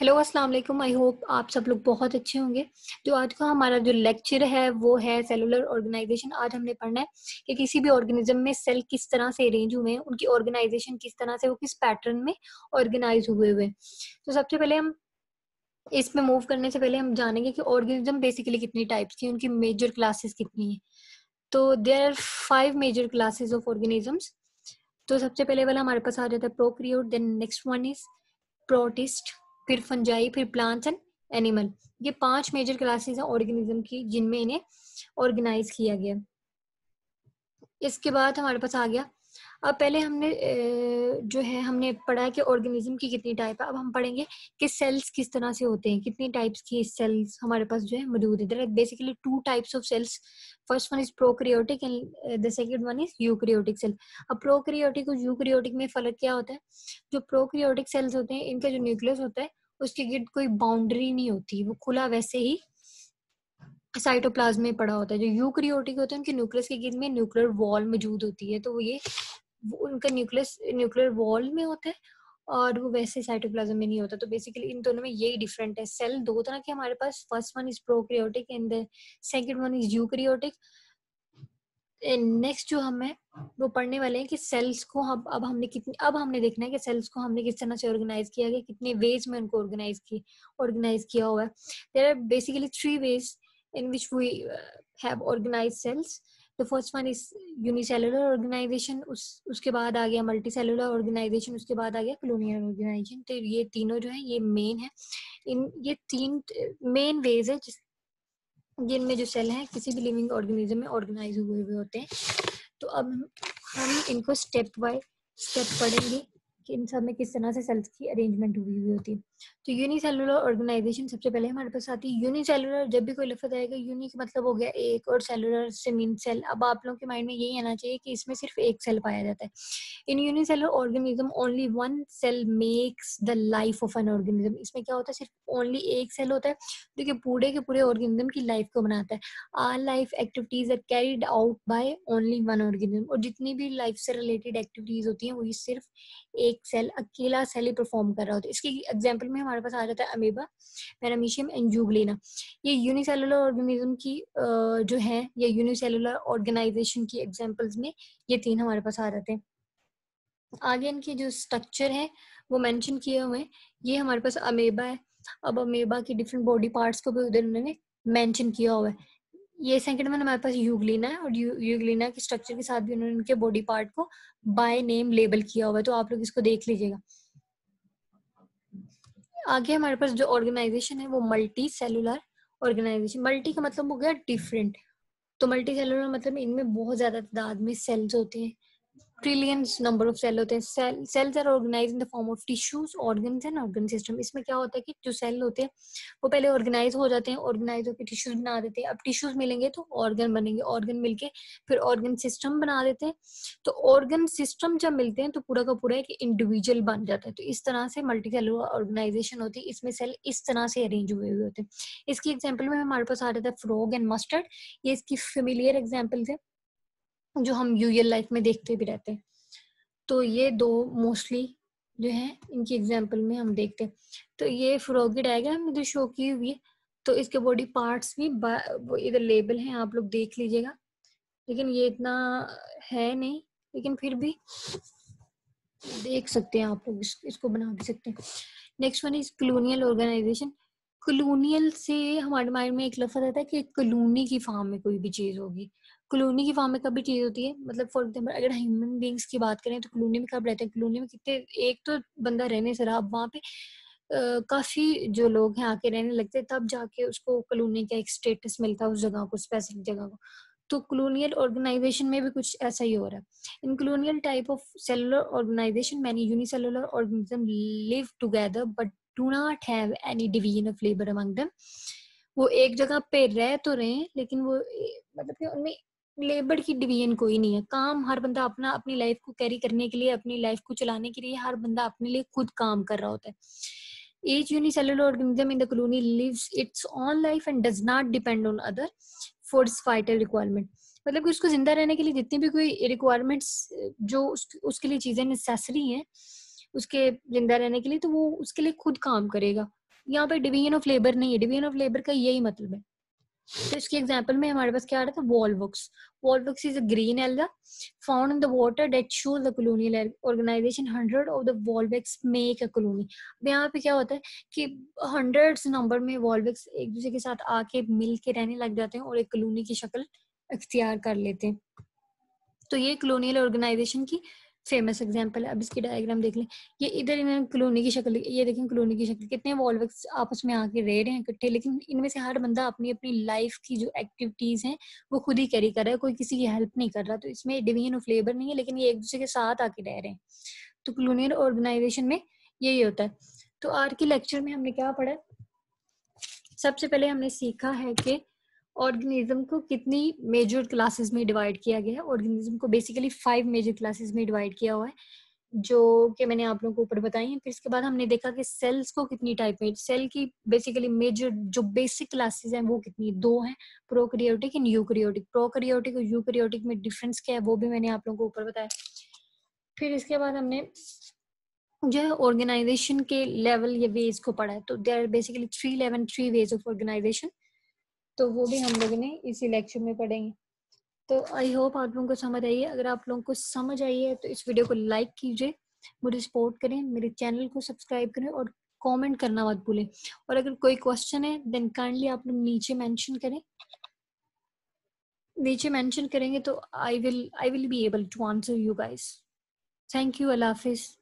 Hello अस्सलाम वालेकुम। I hope आप सब लोग बहुत अच्छे होंगे। जो आज का हमारा जो लेक्चर है वो है सेलुलर ऑर्गेनाइजेशन। आज हमने पढ़ना है कि किसी भी ऑर्गेनिज्म में सेल किस तरह से अरेंज हुए हैं, उनकी ऑर्गेनाइजेशन किस तरह से, वो किस पैटर्न में ऑर्गेनाइज हुए। तो सबसे पहले हम इसमें मूव करने से पहले हम जानेंगे कि ऑर्गेनिज्म बेसिकली कितनी टाइप्स की, उनकी मेजर क्लासेस कितनी है। तो there are 5 major classes of organisms. तो सबसे पहले वाला हमारे पास आ जाता है prokaryote, then next one is protist, फिर फंजाई, फिर प्लांट्स एंड एनिमल। ये 5 मेजर क्लासेस हैं ऑर्गेनिज्म की जिनमें इन्हें ऑर्गेनाइज किया गया। इसके बाद हमारे पास आ गया, अब पहले हमने जो है हमने पढ़ा है कि ऑर्गेनिज्म की कितनी टाइप है। अब हम पढ़ेंगे कि सेल्स किस तरह से होते हैं, कितनी टाइप्स की सेल्स हमारे पास जो है मौजूद है। There are basically 2 types of cells. First one is prokaryotic and the second one is eukaryotic cell. अब प्रोक्रियोटिक और यूक्रियोटिक में फर्क क्या होता है? जो प्रोक्रियोटिक सेल्स होते हैं इनका जो न्यूक्लियस होता है उसके गिर्द कोई बाउंड्री नहीं होती, वो खुला वैसे ही साइटोप्लाज्म में पड़ा होता है। जो यूक्रियोटिक होते हैं उनके न्यूक्लियस के गिर्द में न्यूक्लियर वॉल मौजूद होती है, तो ये उनका न्यूक्लियस न्यूक्लियर वॉल में होता है और वो वैसे साइटोप्लाज्म में नहीं होता। तो बेसिकली इन दोनों में यही डिफरेंट है। सेल 2 तरह के हमारे पास, first one is prokaryotic and the second one is eukaryotic. Next जो हम है वो पढ़ने वाले हैं कि सेल्स को हम अब हमने देखना है कि सेल्स को हमने किस तरह से ऑर्गेनाइज किया गया, कितने वेज में उनको ऑर्गेनाइज किया हुआ है। There are basically 3 ways in which we have organized cells. The first one is unicellular organization, उसके बाद आ गया multicellular organization, उसके बाद आ गया colonial organization। तो ये तीनों जो है ये मेन है, ये 3 मेन वेज है जिनमें जो सेल है किसी भी लिविंग ऑर्गेनिज्म में ऑर्गेनाइज हुए होते हैं। तो अब हम इनको स्टेप बाय स्टेप पढ़ेंगे कि इन सब में किस तरह से सेल्स की अरेंजमेंट हुई होती है। तो यूनिसेलुलर ऑर्गेनाइजेशन सबसे पहले हमारे पास आती है। यूनिसेलुलर, जब भी कोई लफ्ज़ आएगा यूनि का मतलब हो गया एक और सेलुलर से मीन सेल। अब आप लोगों के माइंड में यही आना चाहिए कि इसमें सिर्फ एक सेल पाया जाता है। In unicellular organism only one cell makes the life of an organism. इसमें क्या होता है, सिर्फ ओनली एक सेल होता है जो कि पूरे के पूरे ऑर्गेनिज्म की लाइफ को बनाता है। All life activities are carried out by only one organism. और जितनी भी लाइफ से रिलेटेड एक्टिविटीज होती हैं वही सिर्फ एक सेल, अकेला सेल ही परफॉर्म कर रहा होता है। इसकी एग्जाम्पल में हमारे पास आ जाता है अमीबा, पैरामीशियम एंड यूग्लेना। ये यूनिसेलुलर ऑर्गेनिज्म की जो है या यूनिसेलुलर ऑर्गेनाइजेशन की एग्जाम्पल्स में ये 3 हमारे पास आ जाते हैं। आगे इनके जो स्ट्रक्चर है वो मेंशन किए हुए हैं। ये हमारे पास अमीबा है। अब अमीबा के डिफरेंट बॉडी पार्ट्स को भी उधर उन्होंने मेंशन किया हुआ है। ये सेकंड में हमारे पास यूग्लेना है और यूग्लेना के स्ट्रक्चर के साथ भी उन्होंने उनके बॉडी पार्ट को बाय नेम लेबल किया हुआ है, तो आप लोग इसको देख लीजिएगा। आगे हमारे पास जो ऑर्गेनाइजेशन है वो मल्टी सेलुलर ऑर्गेनाइजेशन। मल्टी का मतलब हो गया डिफरेंट, तो मल्टी सेलुलर मतलब इनमें बहुत ज्यादा तादाद में सेल्स होते हैं, ट्रिलियंस नंबर ऑफ सेल होते हैं। Cells are organized in the form of tissues, organs and organ system. इसमें क्या होता है कि जो सेल होते हैं वो पहले ऑर्गेनाइज हो जाते हैं, ऑर्गेनाइज होकर टिश्यूज बना देते हैं। अब टिश्यूज मिलेंगे तो ऑर्गन बनेंगे, ऑर्गन मिलके फिर ऑर्गन सिस्टम बना देते हैं। तो ऑर्गन सिस्टम जब मिलते हैं तो पूरा का पूरा एक इंडिविजुअल बन जाता है। तो इस तरह से मल्टी सेलुलर ऑर्गेनाइजेशन होती है, इसमें सेल इस तरह से अरेंज हुए हुए होते हैं। इसकी एग्जाम्पल में हमारे पास आ जाता है फ्रॉग एंड मस्टर्ड। ये इसकी फेमिलियर एग्जाम्पल है जो हम यूजुअल लाइफ में देखते भी रहते हैं। तो ये 2 मोस्टली जो है इनकी एग्जाम्पल में हम देखते हैं। तो ये फ्रॉग की डायग्राम इधर शो की हुई है, तो इसके बॉडी पार्ट्स भी वो इधर लेबल हैं, आप लोग देख लीजिएगा। लेकिन ये इतना है नहीं, लेकिन फिर भी देख सकते हैं आप लोग, इसको बना भी सकते हैं। Next one is colonial organization. Colonial से हमारे माइंड में एक लफ्ज़ आता है कि कॉलोनी की फॉर्म में कोई भी चीज़ होगी। कॉलोनी की फॉर्म में कभी चीज़ होती है, मतलब फॉर एग्जाम्पल अगर ह्यूमन बींग्स की बात करें तो कॉलोनी में कब रहते हैं, कॉलोनी में कितने, एक तो बंदा रहने से रहा, अब वहाँ पे काफ़ी जो लोग हैं आके रहने लगते हैं, तब जाके उसको कॉलोनी का एक स्टेटस मिलता है, उस जगह को, स्पेसिफिक जगह को। तो कॉलोनियल ऑर्गेनाइजेशन में भी कुछ ऐसा ही हो रहा है। In colonial type of cellular organization many unicellular organism live together but do not have any division of labour among them. वो एक जगह पे रह तो रहे हैं लेकिन वो मतलब कि उनमें लेबर की डिवीजन कोई नहीं है। काम हर बंदा अपना, अपनी लाइफ को कैरी करने के लिए, अपनी लाइफ को चलाने के लिए हर बंदा अपने लिए खुद काम कर रहा होता है। Each unicellular organism in the colony lives its own life and does not depend on other for its vital requirement। मतलब कि उसको जिंदा रहने के लिए जितनी भी कोई रिक्वायरमेंट्स जो उसके लिए चीजें नेसेसरी हैं उसके जिंदा रहने के लिए, तो वो उसके लिए खुद काम करेगा, यहाँ पे डिवीजन ऑफ लेबर नहीं है, डिवीजन ऑफ लेबर का यही मतलब है। तो इसके एग्जाम्पल में हमारे पास क्या आ रहा था, volvox. Volvox is a green alga found in the water that shows the colonial organization. 100 of the volvox make a colony. अब यहाँ पे क्या होता है कि 100 नंबर में वॉल्वॉक्स एक दूसरे के साथ आके मिल के रहने लग जाते हैं और एक कॉलोनी की शक्ल इख्तियार कर लेते हैं। तो ये कॉलोनियल ऑर्गेनाइजेशन की फेमस एग्जाम्पल है। अब इसकी डायग्राम देख लें, ये इधर इन्होंने कॉलोनी की शक्ल, ये देखें कॉलोनी की शक्ल, कितने वॉल्वॉक्स आपस में आके रह रहे हैं इकट्ठे। लेकिन इनमें से हर बंदा अपनी अपनी लाइफ की जो एक्टिविटीज हैं वो खुद ही कैरी कर रहा है, कोई किसी की हेल्प नहीं कर रहा। तो इसमें डिवीजन ऑफ लेबर नहीं है, लेकिन ये एक दूसरे के साथ आके रह रहे हैं। तो कॉलोनियल ऑर्गेनाइजेशन में यही होता है। तो आज के लेक्चर में हमने क्या पढ़ा, सबसे पहले हमने सीखा है कि ऑर्गेनिज्म को कितनी मेजर क्लासेस में डिवाइड किया गया है। ऑर्गेनिज्म को बेसिकली 5 मेजर क्लासेस में डिवाइड किया हुआ है, जो कि मैंने आप लोगों को ऊपर बताई है। फिर इसके बाद हमने देखा कि सेल्स को कितनी टाइप में, सेल की बेसिकली मेजर जो बेसिक क्लासेस हैं वो कितनी, 2 हैं, प्रोकैरियोटिक एंड यूकैरियोटिक। प्रोकैरियोटिक और यूकैरियोटिक में डिफरेंस क्या है वो भी मैंने आप लोगों को ऊपर बताया। फिर इसके बाद हमने जो है ऑर्गेनाइजेशन के लेवल या वेज को पढ़ा है। तो there are basically 3 level 3 ways of organization, तो वो भी हम लोगों ने इसी लेक्चर में पढ़ेंगे। तो आई होप आप लोगों को समझ आई है। अगर आप लोगों को समझ आई है तो इस वीडियो को लाइक कीजिए, मुझे सपोर्ट करें, मेरे चैनल को सब्सक्राइब करें और कमेंट करना मत भूलें। और अगर कोई क्वेश्चन है देन काइंडली आप लोग नीचे मेंशन करें, नीचे मेंशन करेंगे तो I will be able to answer you guys. Thank you, अल्लाह हाफिज़।